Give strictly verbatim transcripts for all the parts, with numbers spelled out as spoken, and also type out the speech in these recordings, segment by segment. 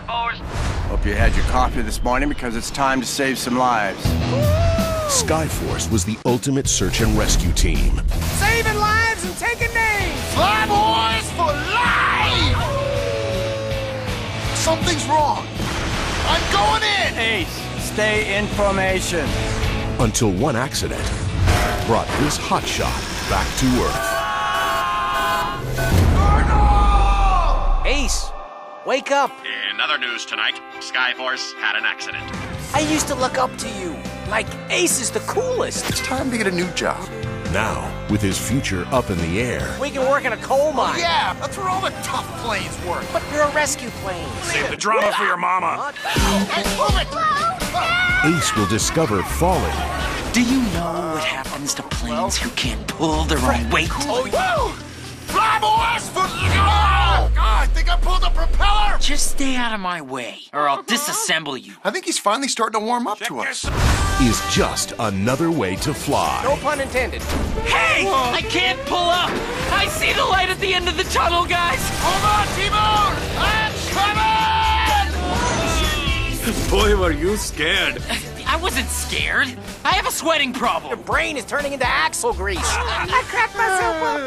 time, boys. Hope you had your coffee this morning because it's time to save some lives. Sky Force was the ultimate search and rescue team. Saving lives and taking names. Fly boys for life! Something's wrong. I'm going in. Ace, stay in formation. Until one accident brought this hotshot back to Earth. Arnold! Ace, wake up. In other news tonight, Sky Force had an accident. I used to look up to you. Like, Ace is the coolest. It's time to get a new job. Now, with his future up in the air. We can work in a coal mine. Oh, yeah, that's where all the tough planes work. But we're a rescue plane. Save the drama ah. for your mama. Hey, move it! Whoa. Ace will discover falling. Do you know what happens to planes who can't pull their own weight? Oh, yeah. Fly boys for... Oh, God, I think I pulled a propeller! Just stay out of my way, or I'll disassemble you. I think he's finally starting to warm up Check to us. Is just another way to fly. No pun intended. Hey! Whoa. I can't pull up! I see the light at the end of the tunnel, guys! Hold on, T-Bone! I'm coming! Boy, were you scared. I wasn't scared. I have a sweating problem. Your brain is turning into axle grease. I cracked myself up.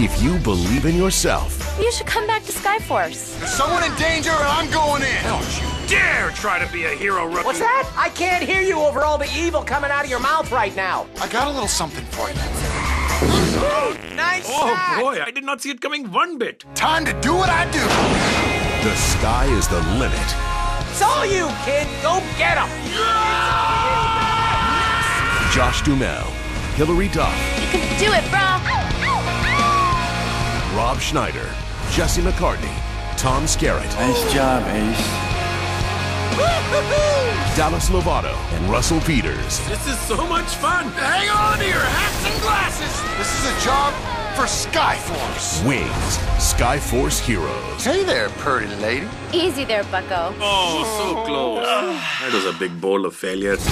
If you believe in yourself... You should come back to Skyforce. There's someone in danger and I'm going in! Don't you dare try to be a hero rookie! What's that? I can't hear you over all the evil coming out of your mouth right now. I got a little something for you. Nice Oh shot. Boy, I did not see it coming one bit. Time to do what I do. The sky is the limit. It's all you, kid. Go get him. Yeah! Josh Duhamel, Hillary Duff. You can do it, bro. Rob Schneider, Jesse McCartney, Tom Skerritt. Nice job, Ace. Dallas Lovato and Russell Peters. This is so much fun. Hang on to your hats and glasses. This is a job for Skyforce. Wings, Skyforce heroes. Hey there, pretty lady. Easy there, bucko. Oh, so close. That was a big bowl of failures.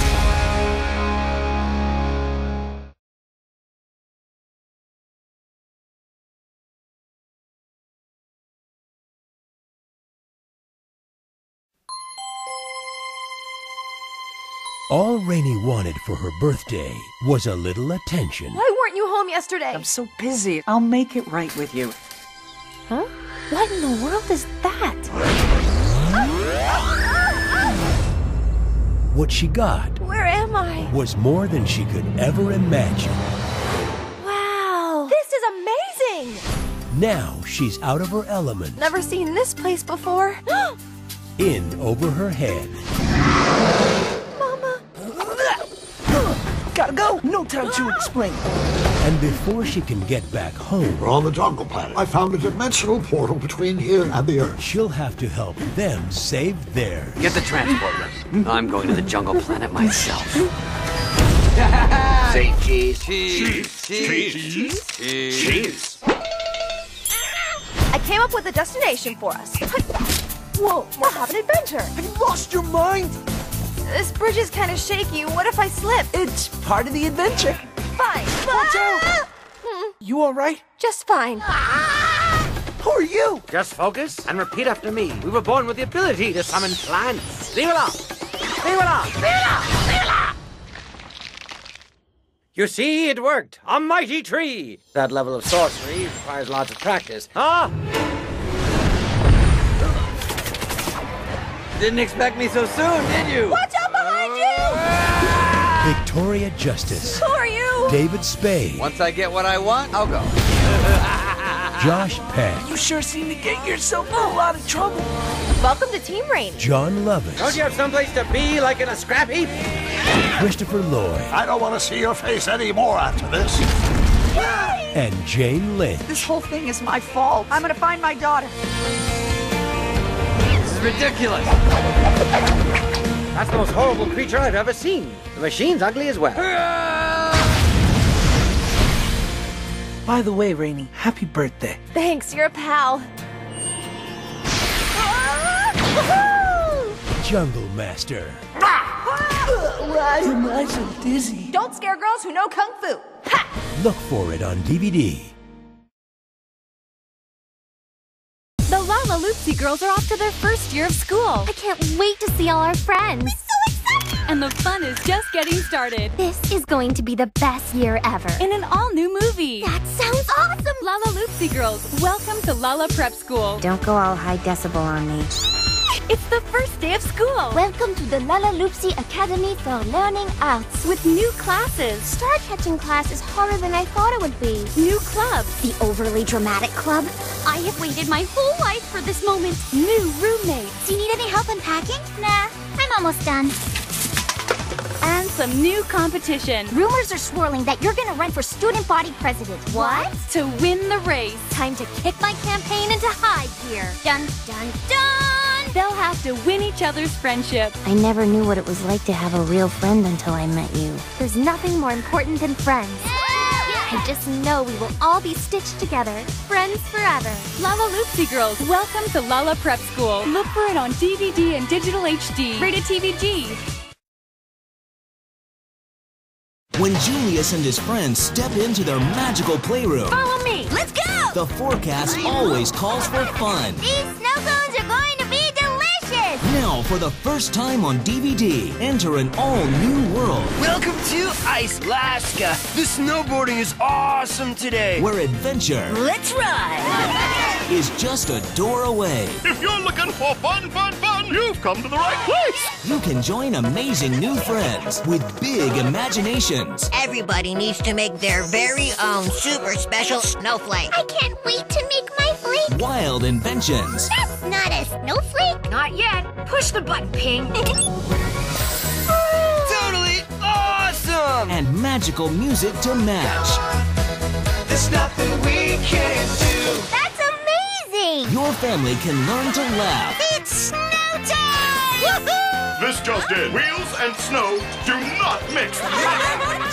All Rainey wanted for her birthday was a little attention. Why weren't you home yesterday? I'm so busy. I'll make it right with you. Huh? What in the world is that? What she got... Where am I? ...was more than she could ever imagine. Wow! This is amazing! Now she's out of her element. Never seen this place before. In over her head. Gotta go! No time to explain. And before she can get back home... We're on the Jungle Planet. I found a dimensional portal between here and the Earth. She'll have to help them save theirs. Get the transporter. I'm going to the Jungle Planet myself. Say cheese. Cheese. Cheese. Cheese. Cheese. Cheese. I came up with a destination for us. Whoa, we'll have an adventure. Have you lost your mind? This bridge is kind of shaky. What if I slip? It's part of the adventure. Fine. Watch ah! out! You all right? Just fine. Ah! Who are you? Just focus and repeat after me. We were born with the ability to summon planets. Leave it off. Leave it off. Leave it off. Leave it off. You see, it worked. A mighty tree. That level of sorcery requires lots of practice. Huh? Didn't expect me so soon, did you? Watch out behind you! Victoria Justice. Who are you? David Spade. Once I get what I want, I'll go. Josh Peck. You sure seem to get yourself in a lot of trouble. Welcome to Team Rainey. John Lovitz. Don't you have someplace to be, like in a scrap heap? Christopher Lloyd. I don't want to see your face anymore after this. And Jane Lynch. This whole thing is my fault. I'm going to find my daughter. Ridiculous. That's the most horrible creature I've ever seen. The machine's ugly as well. By the way, Rainey, happy birthday. Thanks, you're a pal. Jungle Master. Why am I so dizzy? Don't scare girls who know Kung Fu. Ha! Look for it on D V D. The Lalaloopsy Girls are off to their first year of school. school. I can't wait to see all our friends. We're so excited! And the fun is just getting started. This is going to be the best year ever. In an all-new movie. That sounds awesome! Lalaloopsy Girls, welcome to Lala Prep School. Don't go all high decibel on me. It's the first day of school. Welcome to the Lalaloopsy Academy for Learning Arts. With new classes. Star catching class is harder than I thought it would be. New clubs. The overly dramatic club. I have waited my whole life for this moment. New roommates. Do you need any help unpacking? Nah, I'm almost done. And some new competition. Rumors are swirling that you're going to run for student body president. What? To win the race. Time to kick my campaign into high gear. Dun, dun, dun! They'll have to win each other's friendship. I never knew what it was like to have a real friend until I met you. There's nothing more important than friends. Yeah! I just know we will all be stitched together. Friends forever. Lalaloopsy Girls, welcome to Lala Prep School. Look for it on D V D and digital H D. Rated T V G. When Julius and his friends step into their magical playroom. Follow me. Let's go! The forecast always calls for fun. These snow cones are going to be delicious! Now, for the first time on D V D, enter an all-new world. Welcome to Ice Alaska. The snowboarding is awesome today. Where adventure... Let's ride! ...is just a door away. If you're looking for fun, fun, fun, you've come to the right place! You can join amazing new friends with big imaginations. Everybody needs to make their very own super special snowflake. I can't wait to make my flake! Wild inventions. That's not a snowflake! Not yet. Push the button, Ping. Totally awesome! And magical music to match. There's nothing we can't do. That's amazing! Your family can learn to laugh. It's snow! This just in. Wheels and snow do not mix.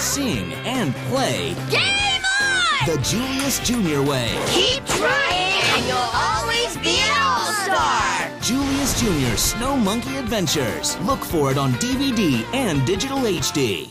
Sing and play. Game on! The Julius Junior way. Keep trying and you'll always be an all-star. Julius Junior Snow Monkey Adventures. Look for it on D V D and digital H D.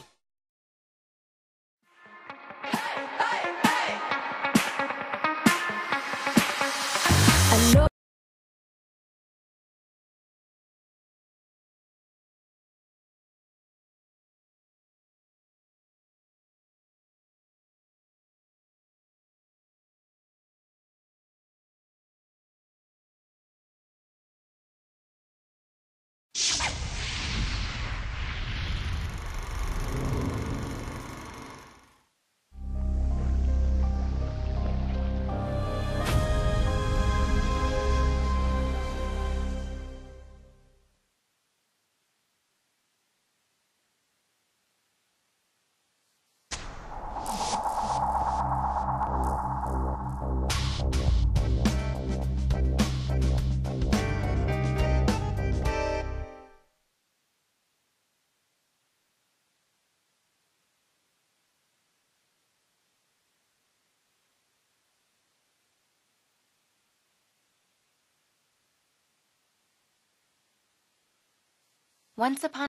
Once upon